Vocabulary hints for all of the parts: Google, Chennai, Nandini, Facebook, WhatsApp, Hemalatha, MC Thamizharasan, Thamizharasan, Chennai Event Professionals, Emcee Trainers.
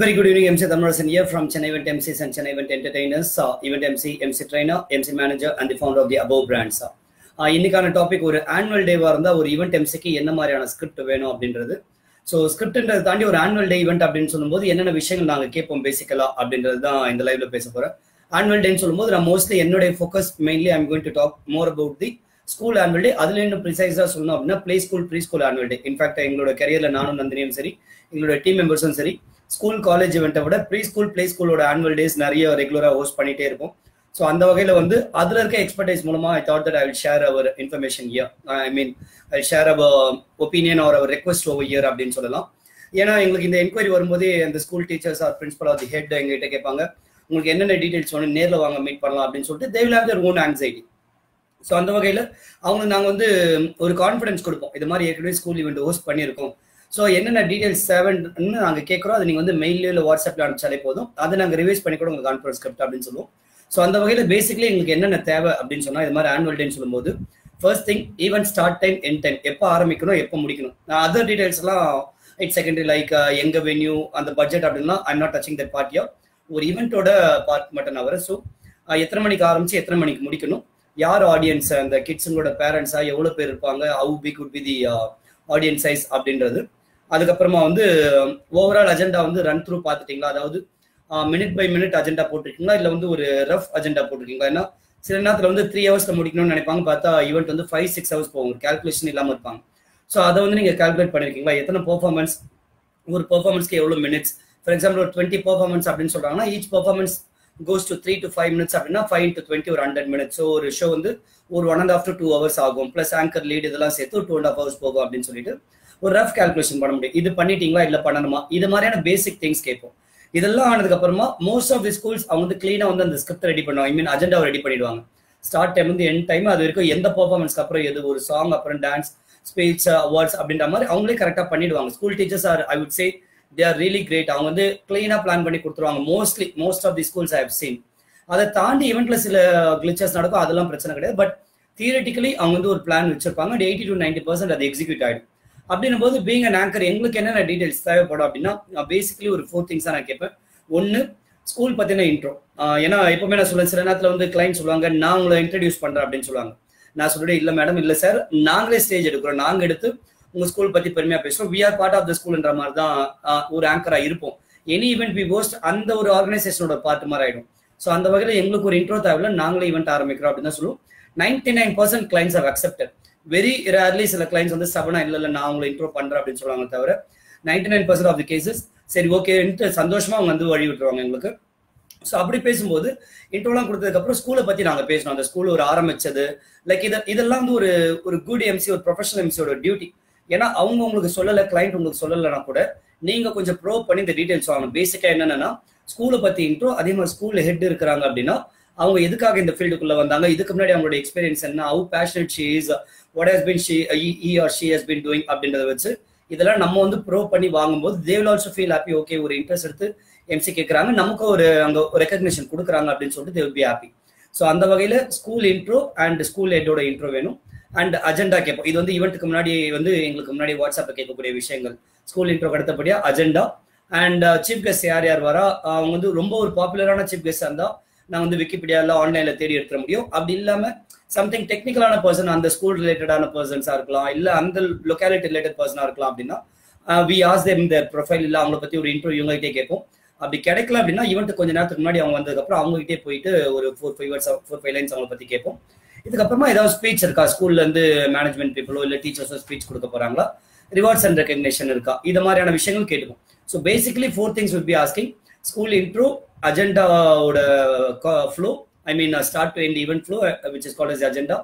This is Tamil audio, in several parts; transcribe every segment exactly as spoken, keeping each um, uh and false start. Very good evening, M C Thamizharasan here from Chennai Event M Cs and Chennai Event Entertainers, uh, Event M C, M C Trainer, M C Manager and the founder of the above brands. Uh, Innikana topic or annual day varanda or event M C ki enna mariyana script venum abindrathu. So script endradha taandi or annual day event abdin sollumbodhu enna vishayangal naanga keppom basically abindrathu in the live la pesa pora. Annual day sollumbodhu na mostly ennode focus mainly I am going to talk more about the school annual day. Adhula innum precise ah solna appadina play school preschool annual day. In fact engaloda career la nanum Nandiniyum seri engaloda team members um seri school college event விட preschool play school ஓட annual days நிறைய ரெகுலரா ஹோஸ்ட் பண்ணிட்டே இருப்போம். சோ அந்த வகையில வந்து அதுல இருக்க எக்ஸ்பர்டைஸ் மூலமா I thought that I will share our information here. I mean I will share our opinion or our request over here அப்படினு சொல்லலாம். ஏனா உங்களுக்கு இந்த என்குயரி வரும்போது அந்த school teachers or principal or the head என்கிட்ட கேட்பாங்க உங்களுக்கு என்னென்ன டீடைல்ஸ் வேணும் நேர்ல வாங்க மீட் பண்ணலாம் அப்படினு சொல்லிட்டு they will have their own anxiety. So அந்த வகையில அவங்க நாங்க வந்து ஒரு கான்ஃபிடன்ஸ் கொடுப்போம். இது மாதிரி ஏற்கனவே ஸ்கூல் ஈவென்ட் ஹோஸ்ட் பண்ணியிருக்கோம். So என்னென்ன டீடைல்ஸ் தேவைன்னு நாங்க கேட்குறோம் அது நீங்கள் வந்து மெயிலில் இல்லை வாட்ஸ்அப்பில் அனுப்பிச்சாலே போதும் அதை நாங்கள் ரிவைஸ் பண்ணி கூட உங்களுக்கு கான்ஃபரன்ஸ் ஸ்கிரிப்ட் அப்படின்னு சொல்லுவோம். ஸோ அந்த வகையில் பேசிக்கலி எங்களுக்கு என்னென்ன தேவை அப்படின்னு சொன்னால் இது மாதிரி ஆனுவல் டேன்னு சொல்லும்போது first thing event start time end time எப்போ ஆரம்பிக்கணும் எப்போ முடிக்கணும் அதர் டீடைல்ஸ்லாம் இட்ஸ் செகண்டரி லைக் எங்கள் வென்யூ அந்த பட்ஜெட் அப்படின்னா ஐம் நாட் டச்சிங் தட் பார்ட்டியா ஒரு ஈவெண்ட்டோட பார்ட் மட்டும் நான் வரேன். ஸோ எத்தனை மணிக்கு ஆரம்பித்து எத்தனை மணிக்கு முடிக்கணும் யார் ஆடியன்ஸ் அந்த கிட்ஸுங்களோட பேரண்ட்ஸாக எவ்வளோ பேர் இருப்பாங்க how big would be the audience size அப்படின்றது அதுக்கப்புறமா வந்து ஓவரால் அஜெண்டா வந்து ரன் த்ரூ பார்த்துட்டீங்களா அதாவது மினிட் பை மினிட் அஜெண்டா போட்டிருக்கீங்களா இல்லை வந்து ஒரு ரஃப் அஜெண்டா போட்டிருக்கீங்களா ஏன்னா சில நேரத்தில் வந்து த்ரீ ஹவர்ஸில் முடிக்கணும்னு நினைப்பாங்க பார்த்தா ஈவெண்ட் வந்து ஃபைவ் சிக்ஸ் ஹவர்ஸ் போகும் கேல்குலேஷன் இல்லாமல் இருப்பாங்க. ஸோ அதை வந்து நீங்கள் கால்குலேட் பண்ணியிருக்கீங்களா எத்தனை பெர்ஃபார்மன்ஸ் ஒரு பெர்ஃபார்மன்ஸ்க்கு எவ்வளோ மினிட்ஸ் ஃபார் எக்ஸாம்பிள் ஒரு டுவெண்ட்டி பெர்ஃபார்மன்ஸ் அப்படின்னு சொல்கிறாங்கன்னா each performance goes to three to five minutes அப்படின்னா ஃபைவ் டு டுவெண்ட்டி ஒரு ஹண்ட்ரட் மினிட்ஸ் ஸோ ஒரு ஷோ வந்து ஒரு one and half to two hours ஆகும் ப்ளஸ் ஆங்கர் லீட் இதெல்லாம் சேர்த்து டூ அண்ட் ஆஃப் ஹவர்ஸ் போகும் அப்படின்னு சொல்லிட்டு ஒரு ரஃப் கால்குலேஷன் பண்ண முடியும். இது பண்ணிட்டீங்களா இல்லை பண்ணணுமா இது மாதிரியான பேசிக் திங்ஸ் கேட்போம். இதெல்லாம் ஆனதுக்கு அப்புறமா மோஸ்ட் ஆஃப் தி ஸ்கூல்ஸ் அவங்க வந்து கிளீனாக வந்து அந்த ஸ்கிரிப்ட் ரெடி பண்ணுவாங்க ஐ மீன் அஜெண்டாவை ரெடி பண்ணிடுவாங்க. ஸ்டார்ட் டைம் வந்து எண்ட் டைம் அது வரைக்கும் எந்த பெர்ஃபார்மன்ஸ்க்கு அப்புறம் எது ஒரு சாங் அப்புறம் டான்ஸ் ஸ்பீச் அவார்ட்ஸ் அப்படின்ற மாதிரி அவங்களே கரெக்டாக பண்ணிடுவாங்க. School teachers R I would say they are really great அவங்க வந்து கிளீனாக பிளான் பண்ணி கொடுத்துருவாங்க mostly most of the schools I have seen. அதை தாண்டி ஈவெண்ட்ல சில கிளிச்சஸ் நடக்கும் அதெல்லாம் பிரச்சனை கிடையாது பட் தியரிட்டிக்கலி அவங்க வந்து ஒரு பிளான் வச்சிருப்பாங்க அது எயிட்டி டு நைன்டி பர்சன்ட் அது எக்ஸிக்யூட் ஆகிடும். அப்படின்னும் போது பீங் அண்ட் ஆங்கர் எங்களுக்கு என்னென்ன டீடைல்ஸ் தேவைப்படும் அப்படின்னா நான் பேசிக்கலி ஒரு ஃபோர் திங்ஸாக நான் கேட்பேன். ஒன்று ஸ்கூல் பற்றின இன்ட்ரோ ஏன்னா எப்போவுமே நான் சொல்லுவேன் சில நேரத்தில் வந்து கிளைண்ட் சொல்லுவாங்க நான் உங்களை இன்ட்ரடியூஸ் பண்ணுறேன் அப்படின்னு சொல்லுவாங்க. நான் சொல்லிட்டு இல்லை மேடம் இல்லை சார் நாங்களே ஸ்டேஜ் எடுக்கிறோம் நாங்கள் எடுத்து உங்கள் ஸ்கூல் பற்றி பெருமையாக பேசுகிறோம் we are part of the ஸ்கூல்ன்ற மாதிரி தான் ஒரு ஆங்கராக இருப்போம். எனி ஈவெண்ட் வி ஹோஸ்ட் அந்த ஒரு ஆர்கனைசேஷனோட பார்ட் மாதிரி ஆகிடும். ஸோ அந்த வகையில் எங்களுக்கு ஒரு இன்ட்ரோ தேவையில்லை நாங்களே ஈவெண்ட் ஆரம்பிக்கிறோம் அப்படின்னு தான் சொல்லுவோம். Ninety nine percent clients are accepted very rarely சில கிளைண்ட்ஸ் வந்து சவனா இல்லை இல்லை நான் உங்களை இன்ட்ரோ பண்ணுறேன் அப்படின்னு சொல்லுவாங்க தவிர ninety nine percent of the cases சரி ஓகேன்ட்டு சந்தோஷமாக அவங்க வந்து வழி விட்டுருவாங்க எங்களுக்கு. ஸோ அப்படி பேசும்போது இன்ட்ரோலாம் கொடுத்ததுக்கப்புறம் ஸ்கூலை பற்றி நாங்கள் பேசணும் அந்த ஸ்கூல் ஒரு ஆரம்பிச்சது லைக் இதை இதெல்லாம் வந்து ஒரு ஒரு குட் எம்சி ஒரு ப்ரொஃபஷனல் எம்சியோட டியூட்டி ஏன்னா அவங்க உங்களுக்கு சொல்லலை கிளைண்ட் உங்களுக்கு சொல்லலைன்னா கூட நீங்கள் கொஞ்சம் ப்ரோவ் பண்ணி இந்த டீடைல்ஸ் வாங்கணும். பேசிக்காக என்னென்னா ஸ்கூலை பற்றி இன்ட்ரோ அதே மாதிரி ஸ்கூலில் ஹெட் இருக்கிறாங்க அப்படின்னா அவங்க எதுக்காக இந்த ஃபீல்டுக்குள்ளே வந்தாங்க இதுக்கு முன்னாடி அவங்களோட எக்ஸ்பீரியன்ஸ் என்ன how passionate she is what has been she he or she has been doing அப்படின்றத வச்சு இதெல்லாம் நம்ம வந்து ப்ரூவ் பண்ணி வாங்கும்போது they will also feel happy okay ஒரு இன்ட்ரெஸ்ட் எடுத்து எம்சி கேட்குறாங்க நமக்கு ஒரு அங்கே ரெக்கக்னிஷன் கொடுக்குறாங்க அப்படின்னு சொல்லிட்டு they will be happy. So அந்த வகையில் ஸ்கூல் இன்ட்ரோ அண்ட் ஸ்கூல் ஹெட்டோட இன்ட்ரோ வேணும் அண்ட் அஜெண்டா கேட்போம். இது வந்து ஈவெண்ட்டுக்கு முன்னாடி வந்து எங்களுக்கு முன்னாடி வாட்ஸ்அப்பில் கேட்கக்கூடிய விஷயங்கள் ஸ்கூல் இன்ட்ரோக்கு அடுத்தபடியாக அஜெண்டா அண்ட் சீஃப் கெஸ்ட் யார் யார் வரா அவங்க வந்து ரொம்ப ஒரு பாப்புலரான சீஃப் கெஸ்டாக இருந்தால் நாங்கள் வந்து விக்கிபீடியாவில் ஆன்லைனில் தேடி எடுத்துட முடியும். அப்படி இல்லாமல் சம்திங் டெக்னிக்கலான பர்சன் அந்த ஸ்கூல் ரிலேட்டடான பர்சன்ஸாக இருக்கலாம் இல்லை அந்த லொக்காலிட்டி ரிலேட்டட் பர்சனாக இருக்கலாம் அப்படின்னா வி ஆஸ் தேம் இந்த ப்ரொஃபைல் இல்லை அவங்கள பற்றி ஒரு இன்ட்ரோ இவங்ககிட்டே கேட்போம். அப்படி கிடைக்கல அப்படின்னா ஈவெண்ட்டு கொஞ்ச நேரத்துக்கு முன்னாடி அவங்க வந்ததுக்கப்புறம் அவங்ககிட்டே போயிட்டு ஒரு four five words four five lines அவங்கள பற்றி கேட்போம். இதுக்கப்புறமா ஏதாவது ஸ்பீச் இருக்கா ஸ்கூல்லேருந்து மேனேஜ்மெண்ட் பீப்புளோ இல்லை டீச்சர்ஸோ ஸ்பீச் கொடுக்க போகிறாங்களா ரிவார்ட்ஸ் அண்ட் ரெகக்னிஷன் இருக்கா இது மாதிரியான விஷயங்களும் கேட்போம். So basically four things will be asking school intro அஜெண்டாவோட flow I mean uh, start to end event flow uh, which is called as agenda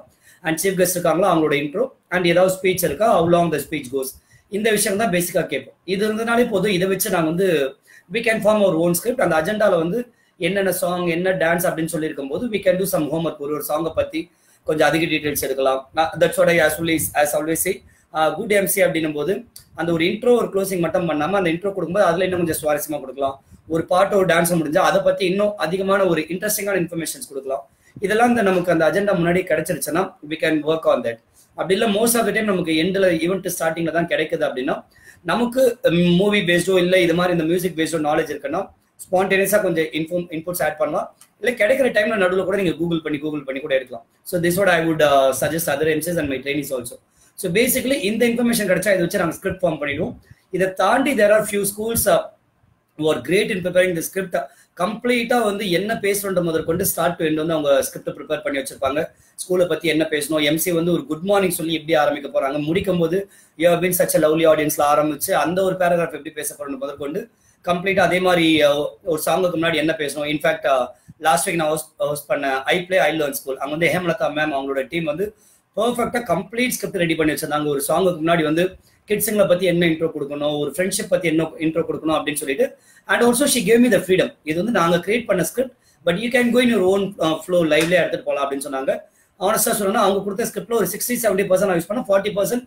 and chief guest irukanga avangala intro and edavadhu speech iruka how long the speech goes indha vishayam dhaan basic ah kepom idu irundhanaale podhu idha vechu naanga vandu we can form our own script and agenda la vandu enna na song enna dance appdin solli irukumbodhu we can do some homework or or song pathi konja adhiga details edukalam that's what I usually as always say uh, good mc appdinum bodhu and or intro or closing mattum pannama and intro kodukumbodhu adhula inna konja swarasiyama kodukalam ஒரு பாட்டோ டான்ஸோ முடிஞ்சால் அதை பற்றி இன்னும் அதிகமான ஒரு இன்ட்ரெஸ்டிங்கான இன்ஃபர்மேஷன்ஸ் கொடுக்கலாம். இதெல்லாம் இந்த நமக்கு அந்த அஜெண்டா முன்னாடி கிடைச்சிருச்சுன்னா we can work on that. அப்படி இல்லை மோஸ்ட் ஆஃப் த டைம் நமக்கு எண்டில் ஈவெண்ட் ஸ்டார்டிங்கில் தான் கிடைக்குது அப்படின்னா நமக்கு மூவி பேஸ்டோ இல்ல இது மாதிரி இந்த மியூசிக் பேஸ்டோ knowledge இருக்குன்னா spontaneous ah கொஞ்சம் inform inputs add பண்ணலாம் இல்ல கிடைக்கிற டைம்ல நடுவுல கூட நீங்க கூகுள் பண்ணி கூகுள் பண்ணி கூட எடுக்கலாம் so this what I would uh, suggest other M Cs and my trainees also so basically இந்த information கிடைச்சா இத வச்சு நாம ஸ்கிரிப்ட் ஃபார்ம் பண்ணிடுவோம் இத தாண்டி there are few schools uh, who are great in preparing the script கம்ப்ளீட்டா வந்து என்ன பேசறோம்ன்ற முதற்கொண்டு ஸ்டார்ட் டு எண்ட் வந்து அவங்க ஸ்கிரிப்ட் ப்ரிப்பேர் பண்ணி வச்சிருப்பாங்க ஸ்கூல பத்தி என்ன பேசணும் எம்சி வந்து ஒரு குட் மார்னிங் சொல்லி எப்படி ஆரம்பிக்க போறாங்க முடிக்கும்போது you have been such a lovely audienceல ஆரம்பிச்சு அந்த ஒரு paragraph எப்படி பேச போறோம்ன்ற முதற்கொண்டு கம்ப்ளீட்டா அதே மாதிரி ஒரு சாங்குக்கு முன்னாடி என்ன பேசணும் in fact last week நான் ஹோஸ்ட் பண்ண I play I learn school அங்க வந்து ஹேமலதா மேம் அவங்களோட டீம் வந்து பெர்ஃபெக்ட்டா கம்ப்ளீட் ஸ்கிரிப்ட் ரெடி பண்ணி வச்சிருந்தாங்க ஒரு சாங்குக்கு முன்னாடி வந்து கிட்ஸ்ங்கள பத்தி என்ன இன்ட்ரோ கொடுக்கணும் ஒரு ஃப்ரெண்ட்ஷிப் பத்தி என்ன இன்ட்ரோ கொடுக்கணும் அப்படினு சொல்லிட்டு and also she gave me the freedom இது வந்து நாங்க கிரியேட் பண்ண script but you can go in your own uh, flow lively எடுத்துட்டு போலாம் அப்படினு சொன்னாங்க ஆனஸ்டா சொன்னா அவங்க கொடுத்த ஸ்கிரிப்ட்ல ஒரு sixty seventy percent நான் யூஸ் பண்ண forty percent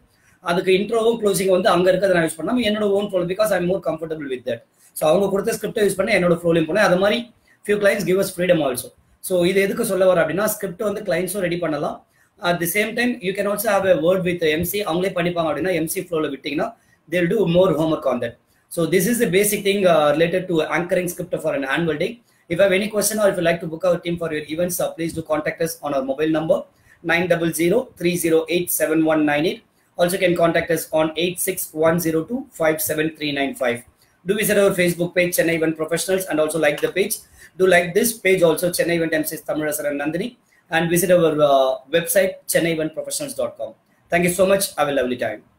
அதுக்கு இன்ட்ரோவும் க்ளோசிங் வந்து அங்க இருக்கத நான் யூஸ் பண்ணாம என்னோட own flow because I am more comfortable with that so அவங்க கொடுத்த ஸ்கிரிப்ட் யூஸ் பண்ண என்னோட flowலயும் போனேன் அதே மாதிரி few clients give us freedom also so இது எதுக்கு சொல்ல வர அப்படினா ஸ்கிரிப்ட் வந்து clientsம் ரெடி பண்ணலாம் at the same time you can also have a word with M C அவங்களே பண்ணிப்பாங்க அப்படினா M C flow ல விட்டீங்கனா they will do more homework on that so this is the basic thing uh, related to anchoring script for an annual day if you have any question or if you like to book our team for your events uh, please do contact us on our mobile number nine zero zero three zero eight seven one nine eight also you can contact us on eight six one zero two five seven three nine five do visit our Facebook page Chennai Event Professionals and also like the page do like this page also Chennai Event M Cs Thamizharasan and Nandini and visit our uh, website chennai event professionals dot com. Thank you so much. Have a lovely time.